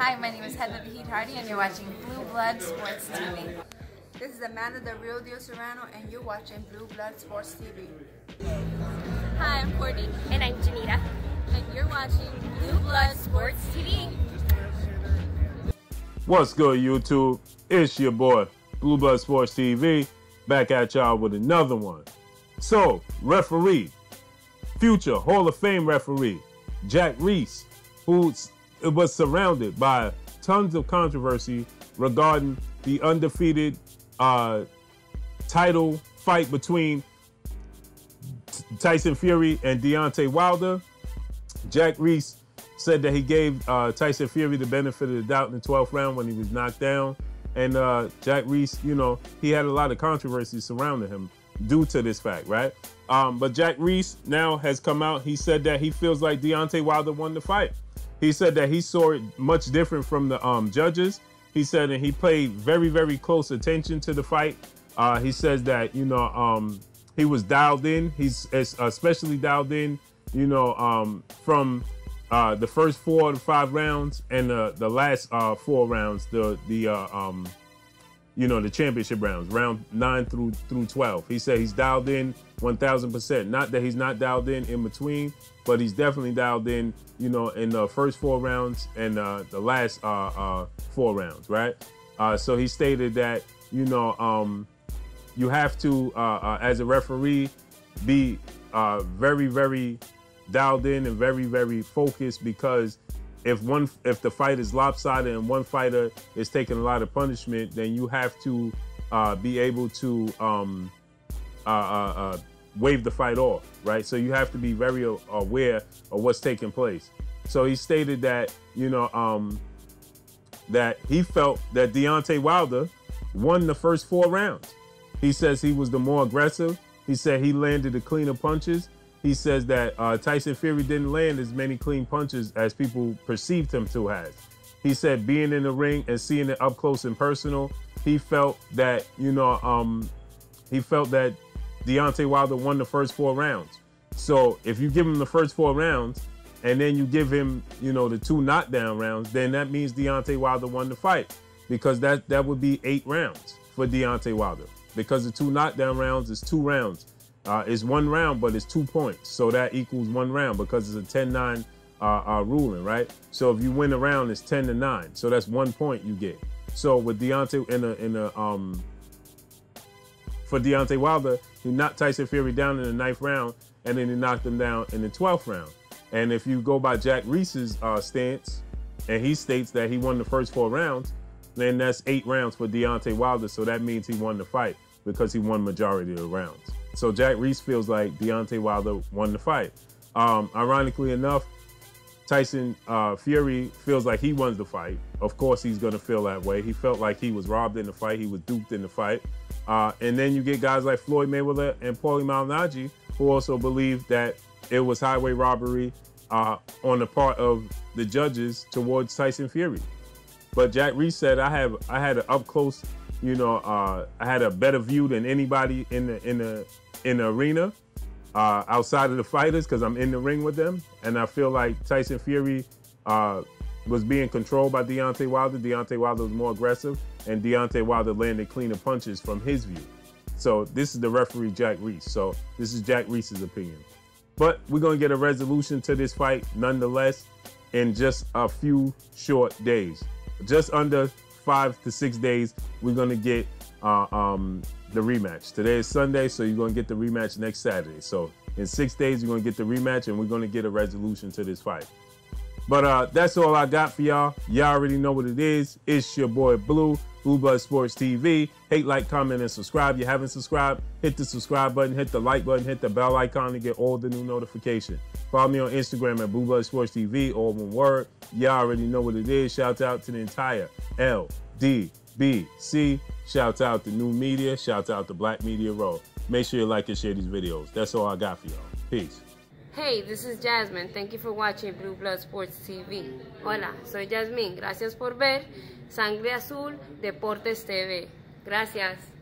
Hi, my name is Heather the Heat Hardy and you're watching Blue Blood Sports TV. This is Amanda the Real Deal Serrano and you're watching Blue Blood Sports TV. Hi, I'm Courtney. And I'm Janita. And you're watching Blue Blood Sports TV. What's good, YouTube? It's your boy, Blue Blood Sports TV, back at y'all with another one. So, referee, future Hall of Fame referee, Jack Reiss, who was surrounded by tons of controversy regarding the undefeated title fight between Tyson Fury and Deontay Wilder. Jack Reiss said that he gave Tyson Fury the benefit of the doubt in the 12th round when he was knocked down. And Jack Reiss, you know, he had a lot of controversy surrounding him due to this fact, right? But Jack Reiss now has come out. He said that he feels like Deontay Wilder won the fight. He said that he saw it much different from the judges. He said that he paid very, very close attention to the fight. He says that, you know, he was dialed in. He's especially dialed in, you know, from the first 4 to 5 rounds and the last 4 rounds, you know, the championship rounds, round 9 through 12. He said he's dialed in 1,000%. Not that he's not dialed in between, but he's definitely dialed in, you know, in the first 4 rounds and the last 4 rounds, right? So he stated that, you know, you have to, as a referee, be very, very dialed in and very, very focused, because if the fight is lopsided and one fighter is taking a lot of punishment, then you have to be able to wave the fight off, right? So you have to be very aware of what's taking place. So he stated that, you know, that he felt that Deontay Wilder won the first 4 rounds. He says he was the more aggressive. He said he landed the cleaner punches. He says that Tyson Fury didn't land as many clean punches as people perceived him to have. He said being in the ring and seeing it up close and personal, he felt that, you know, he felt that Deontay Wilder won the first 4 rounds. So if you give him the first 4 rounds and then you give him, you know, the 2 knockdown rounds, then that means Deontay Wilder won the fight, because that would be 8 rounds for Deontay Wilder, because the 2 knockdown rounds is 2 rounds. It's 1 round, but it's 2 points. So that equals 1 round, because it's a 10-9 ruling, right? So if you win a round, it's 10-9. So that's 1 point you get. So with Deontay for Deontay Wilder, he knocked Tyson Fury down in the 9th round, and then he knocked him down in the 12th round. And if you go by Jack Reese's stance, and he states that he won the first 4 rounds, then that's 8 rounds for Deontay Wilder. So that means he won the fight, because he won majority of the rounds. So Jack Reiss feels like Deontay Wilder won the fight. Ironically enough, Tyson Fury feels like he won the fight. Of course he's gonna feel that way. He felt like he was robbed in the fight, he was duped in the fight. And then you get guys like Floyd Mayweather and Paulie Malignaggi, who also believe that it was highway robbery on the part of the judges towards Tyson Fury. But Jack Reiss said, I had an up close, you know, I had a better view than anybody in the arena, outside of the fighters, because I'm in the ring with them, and I feel like Tyson Fury was being controlled by Deontay Wilder. Deontay Wilder was more aggressive, and Deontay Wilder landed cleaner punches from his view. So this is the referee, Jack Reiss. So this is Jack Reiss's opinion. But we're gonna get a resolution to this fight nonetheless in just a few short days, just under 5 to 6 days. We're gonna get the rematch. Today is Sunday, so you're gonna get the rematch next Saturday. So in 6 days, you're gonna get the rematch, and we're gonna get a resolution to this fight. But that's all I got for y'all. Y'all already know what it is. It's your boy Blue, Blue Blood Sports TV. Hate, like, comment, and subscribe. If you haven't subscribed, hit the subscribe button, hit the like button, hit the bell icon to get all the new notifications. Follow me on Instagram at Blue Blood Sports TV, all one word. Y'all already know what it is. Shout out to the entire LDBC. Shout out to New Media. Shout out to Black Media Row. Make sure you like and share these videos. That's all I got for y'all. Peace. Hey, this is Jasmine. Thank you for watching Blue Blood Sports TV. Hola, soy Jasmine. Gracias por ver Sangre Azul Deportes TV. Gracias.